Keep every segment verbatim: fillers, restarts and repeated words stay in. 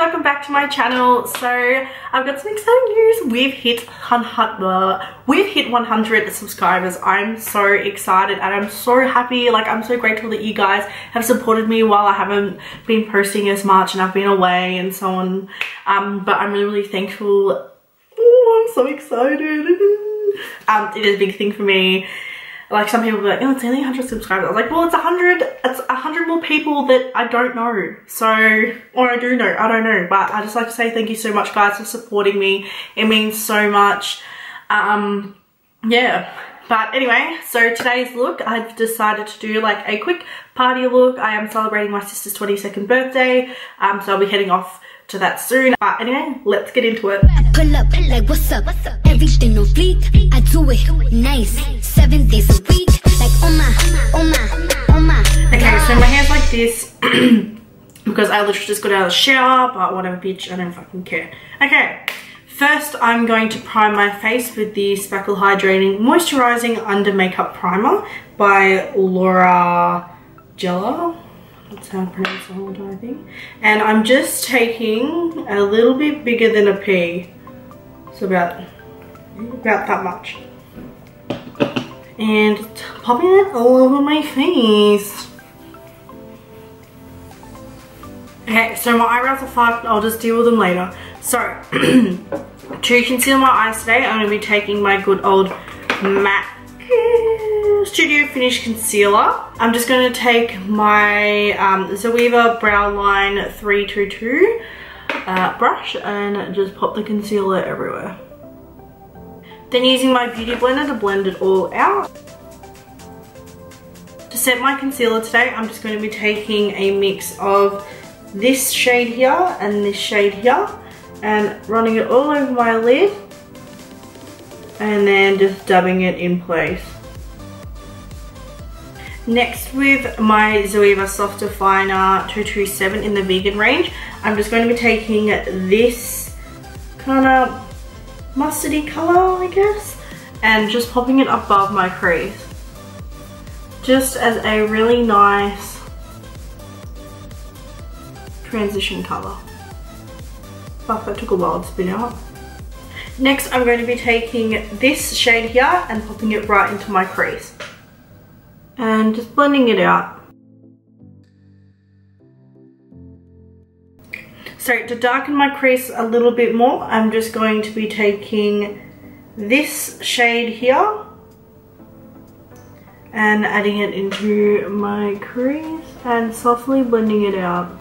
welcome back to my channel. So I've got some exciting news. We've hit one hundred subscribers. I'm so excited and I'm so happy. Like, I'm so grateful that you guys have supported me while I haven't been posting as much and I've been away and so on. Um, but I'm really, really thankful. Oh, I'm so excited. um, it is a big thing for me. Like, some people be like, oh, it's only one hundred subscribers. I was like, well, it's one hundred, it's one hundred more people that I don't know. So, or I do know, I don't know. But I just like to say thank you so much, guys, for supporting me. It means so much. Um, yeah. But anyway, so today's look, I've decided to do like a quick party look. I am celebrating my sister's twenty-second birthday. Um, so I'll be heading off to that soon. But anyway, let's get into it. I pull up, like, what's up? Everything on fleek. I do it nice. Seven days a week. Like, oh my, oh my, oh my. Okay, so my hair's like this because I literally just got out of the shower, but whatever, bitch, I don't fucking care. Okay, first I'm going to prime my face with the Spackle Hydrating Moisturizing Under Makeup Primer by Laura Geller. That's how I pronounce the whole entire thing. And I'm just taking a little bit bigger than a pea. So about, about that much. And popping it all over my face. Okay, so my eyebrows are fucked. I'll just deal with them later. So, to conceal my eyes today, I'm going to be taking my good old MAC Studio Finish Concealer. I'm just going to take my um, Zoeva Brow Line three two two uh, brush and just pop the concealer everywhere. Then using my Beauty Blender to blend it all out. To set my concealer today, I'm just going to be taking a mix of this shade here and this shade here and running it all over my lid and then just dabbing it in place. Next, with my Zoeva Soft Definer two two seven in the vegan range, I'm just going to be taking this kind of mustardy colour, I guess, and just popping it above my crease. Just as a really nice transition colour. Fuck, that took a while to spin out. Next, I'm going to be taking this shade here and popping it right into my crease. And just blending it out. So to darken my crease a little bit more, I'm just going to be taking this shade here and adding it into my crease and softly blending it out.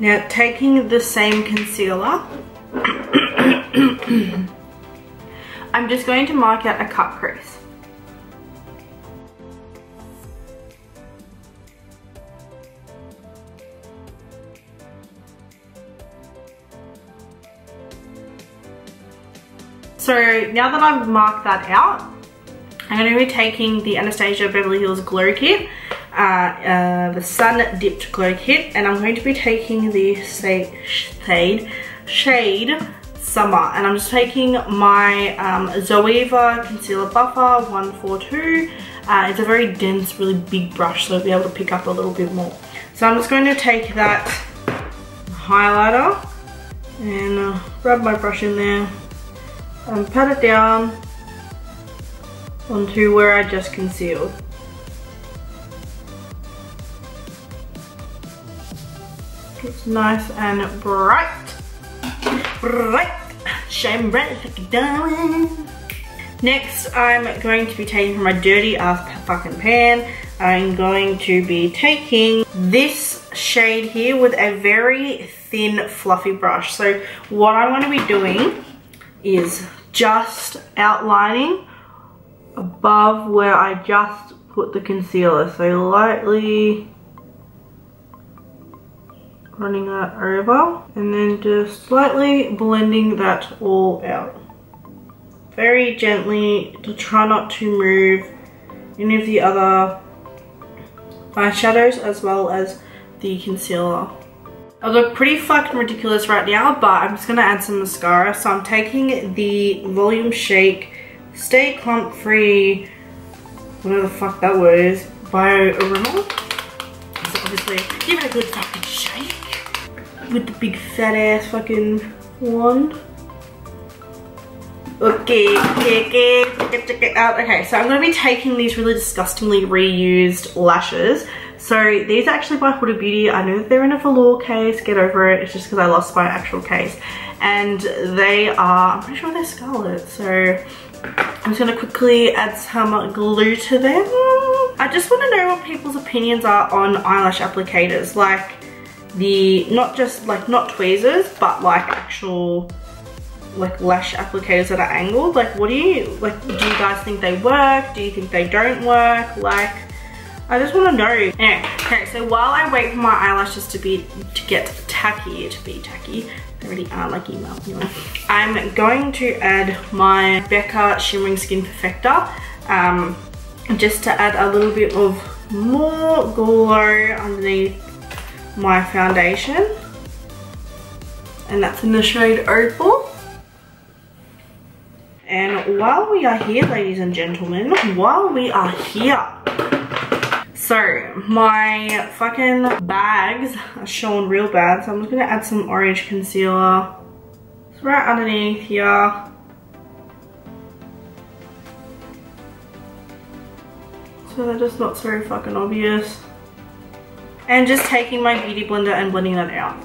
Now, taking the same concealer, I'm just going to mark out a cut crease. So now that I've marked that out, I'm going to be taking the Anastasia Beverly Hills Glow Kit, uh, uh, the Sun Dipped Glow Kit, and I'm going to be taking the shade, shade Summer. And I'm just taking my um, Zoeva Concealer Buffer one four two. Uh, it's a very dense, really big brush, so I'll be able to pick up a little bit more. So I'm just going to take that highlighter and uh, rub my brush in there. And pat it down onto where I just concealed. It's nice and bright, bright, shine bright like a diamond. Next, I'm going to be taking from my dirty ass fucking pan. I'm going to be taking this shade here with a very thin, fluffy brush. So what I'm going to be doing is just outlining above where I just put the concealer, so lightly running that over and then just slightly blending that all out very gently to try not to move any of the other eyeshadows as well as the concealer. I look pretty fucking ridiculous right now, but I'm just going to add some mascara. So I'm taking the Volume Shake Stay Clump Free, whatever the fuck that word is, by Rimmel. So obviously. Give it a good fucking shake with the big fat ass fucking wand. Okay, okay, okay, check, check it out. Okay, so I'm going to be taking these really disgustingly reused lashes. So these are actually by Huda Beauty. I know that they're in a velour case, get over it. It's just because I lost my actual case. And they are, I'm pretty sure they're Scarlett. So I'm just going to quickly add some glue to them. I just want to know what people's opinions are on eyelash applicators. Like the, not just like, not tweezers, but like actual like lash applicators that are angled. Like what do you, like do you guys think they work? Do you think they don't work? Like I just want to know. Anyway, okay, so while I wait for my eyelashes to be, to get tacky, to be tacky, they already are like email, anyway. I'm going to add my Becca Shimmering Skin Perfector, um, just to add a little bit of more glow underneath my foundation. And that's in the shade Opal. And while we are here, ladies and gentlemen, while we are here, so my fucking bags are showing real bad, so I'm just gonna add some orange concealer. It's right underneath here. So they're just not so fucking obvious. And just taking my Beauty Blender and blending that out.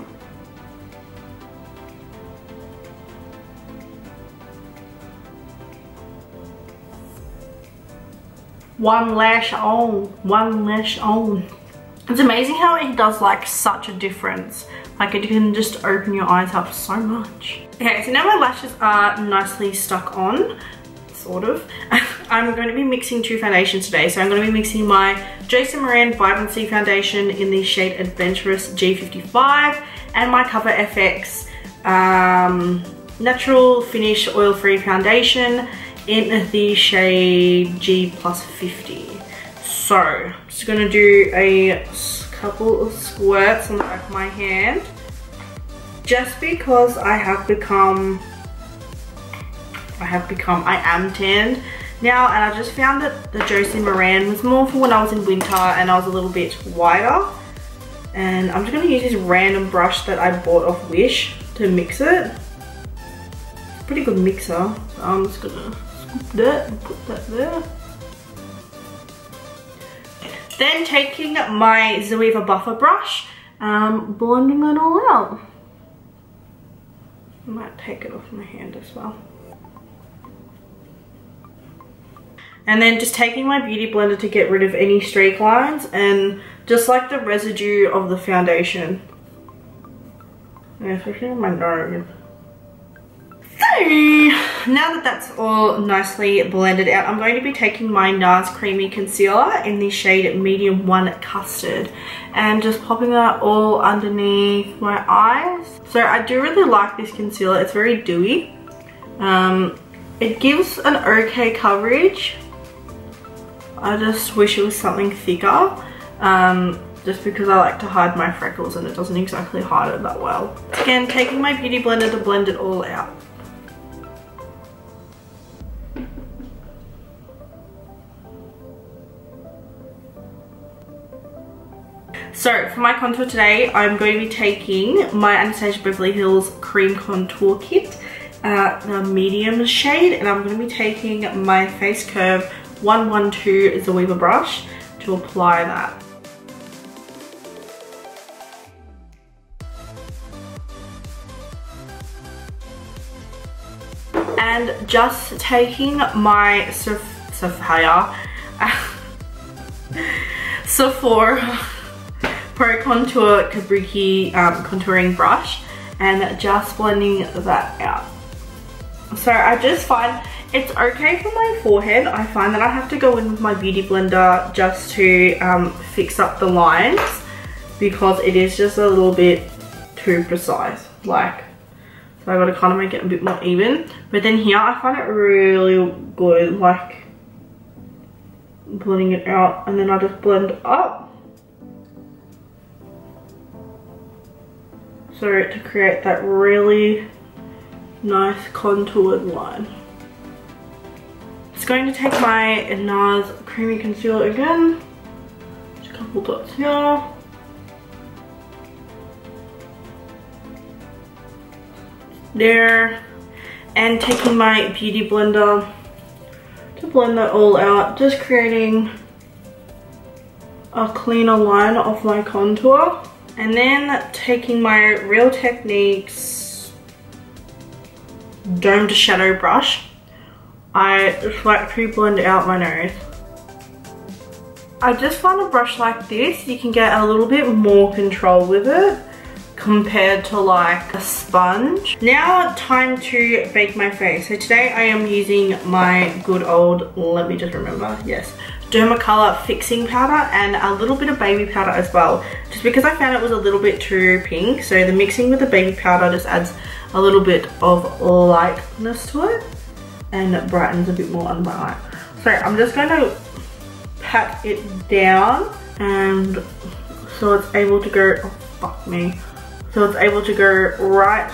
One lash on, one lash on. It's amazing how it does like such a difference. Like it can just open your eyes up so much. Okay, so now my lashes are nicely stuck on, sort of. I'm going to be mixing two foundations today. So I'm going to be mixing my Josie Maran Vibrancy foundation in the shade Adventurous G fifty-five and my Cover F X um, Natural Finish Oil-Free Foundation in the shade G plus fifty. So I'm just gonna do a couple of squirts on the back of my hand just because I have become I have become I am tanned now, and I just found that the Josie Maran was more for when I was in winter and I was a little bit whiter, and I'm just gonna use this random brush that I bought off Wish to mix it. It's a pretty good mixer, so I'm just gonna that and put that there. Then taking my Zoeva buffer brush, um, blending it all out. I might take it off my hand as well. And then just taking my Beauty Blender to get rid of any streak lines and just like the residue of the foundation. Yeah, especially on my nose. So, now that that's all nicely blended out, I'm going to be taking my NARS Creamy Concealer in the shade Medium one Custard and just popping that all underneath my eyes. So I do really like this concealer. It's very dewy. Um, it gives an okay coverage. I just wish it was something thicker. Um, just because I like to hide my freckles and it doesn't exactly hide it that well. Again, taking my Beauty Blender to blend it all out. So for my contour today, I'm going to be taking my Anastasia Beverly Hills Cream Contour Kit, uh, the medium shade, and I'm going to be taking my Face Curve one twelve Zoeva brush to apply that. And just taking my Soph- Sophia, Sephora Pro Contour Kabuki um, contouring brush and just blending that out. So I just find it's okay for my forehead. I find that I have to go in with my Beauty Blender just to um, fix up the lines because it is just a little bit too precise. Like, so I gotta kind of make it a bit more even. But then here I find it really good, like blending it out, and then I just blend up. So to create that really nice contoured line. It's going to take my NARS Creamy Concealer again. Just a couple dots here. there and taking my Beauty Blender to blend that all out, just creating a cleaner line of my contour. And then taking my Real Techniques domed shadow brush, I slightly blend out my nose. I just found a brush like this, you can get a little bit more control with it compared to like a sponge. Now time to bake my face. So today I am using my good old, let me just remember, yes, Dermacolor Fixing powder and a little bit of baby powder as well. Just because I found it was a little bit too pink, so the mixing with the baby powder just adds a little bit of lightness to it and brightens a bit more under my eye. So I'm just going to pat it down and so it's able to go, oh fuck me. So it's able to go right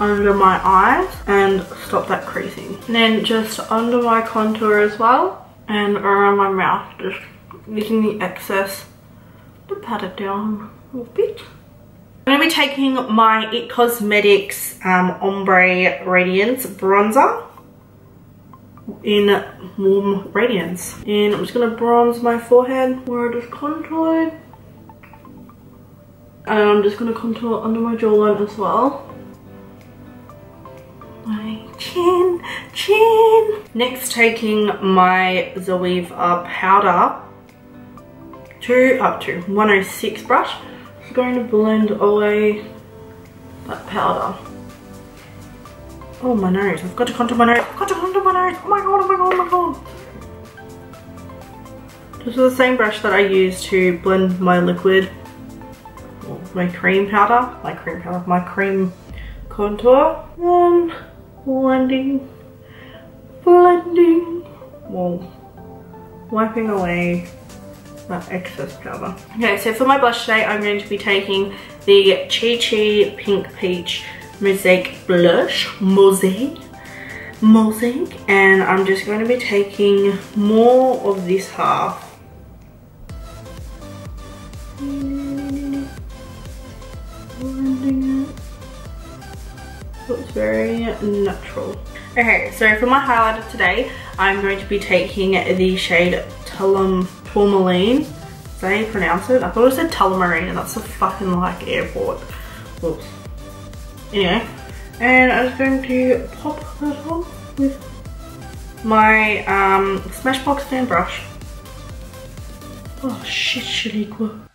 under my eyes and stop that creasing. And then just under my contour as well and around my mouth, just using the excess to pat it down a little bit. I'm going to be taking my E L F Cosmetics um, Ombre Radiance Bronzer in Warm Radiance. And I'm just going to bronze my forehead where I just contoured. And I'm just going to contour under my jawline as well. My chin, chin. Next, taking my Zoeva powder to up to one oh six brush. I'm going to blend away that powder. Oh my nose! I've got to contour my nose. I've got to contour my nose. Oh my god! Oh my god! Oh my god! This is the same brush that I use to blend my liquid, my cream powder, my cream powder, my cream contour. And blending, blending, well, wiping away that excess powder. Okay, so for my blush today, I'm going to be taking the Chi Chi Pink Peach Mosaic Blush, Mosaic, Mosaic, and I'm just going to be taking more of this half. Looks very natural. Okay, so for my highlighter today, I'm going to be taking the shade Tourmaline. Tourmaline. Is that how you pronounce it? I thought it said Tourmaline, and that's a fucking like airport. Oops. Anyway, and I'm just going to pop that on with my um, Smashbox fan brush. Oh shit, Shaliqua.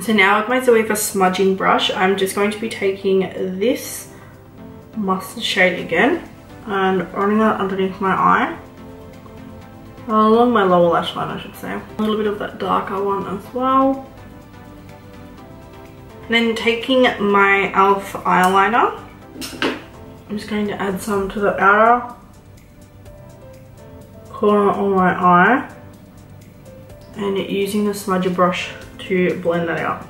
So now with my Zoeva smudging brush, I'm just going to be taking this mustard shade again and running that underneath my eye, along my lower lash line I should say. A little bit of that darker one as well. And then taking my E L F eyeliner, I'm just going to add some to the outer corner of my eye and using the smudger brush to blend that out.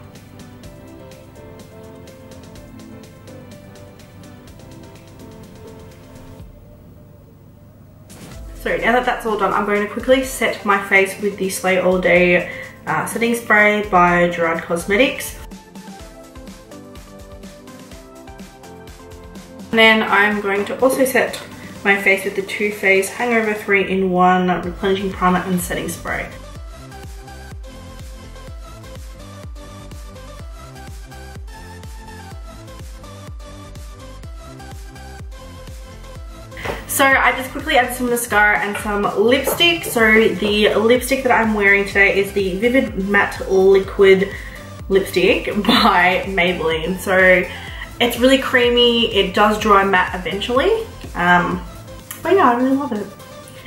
So now that that's all done, I'm going to quickly set my face with the Slay All Day uh, setting spray by Gerard Cosmetics. And then I'm going to also set my face with the Too Faced Hangover three in one replenishing primer and setting spray. So I just quickly added some mascara and some lipstick. So the lipstick that I'm wearing today is the Vivid Matte Liquid Lipstick by Maybelline. So it's really creamy, it does dry matte eventually. Um, but yeah, I really love it.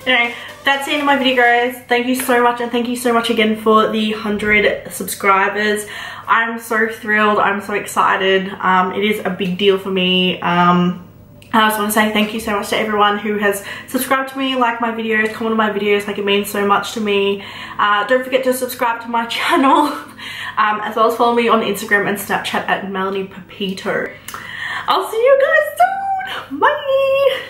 Anyway, that's the end of my video guys. Thank you so much and thank you so much again for the one hundred subscribers. I'm so thrilled, I'm so excited. Um, it is a big deal for me. Um, I just want to say thank you so much to everyone who has subscribed to me, liked my videos, commented on my videos, like it means so much to me. Uh, don't forget to subscribe to my channel, um, as well as follow me on Instagram and Snapchat at Melanie Pepito. I'll see you guys soon! Bye!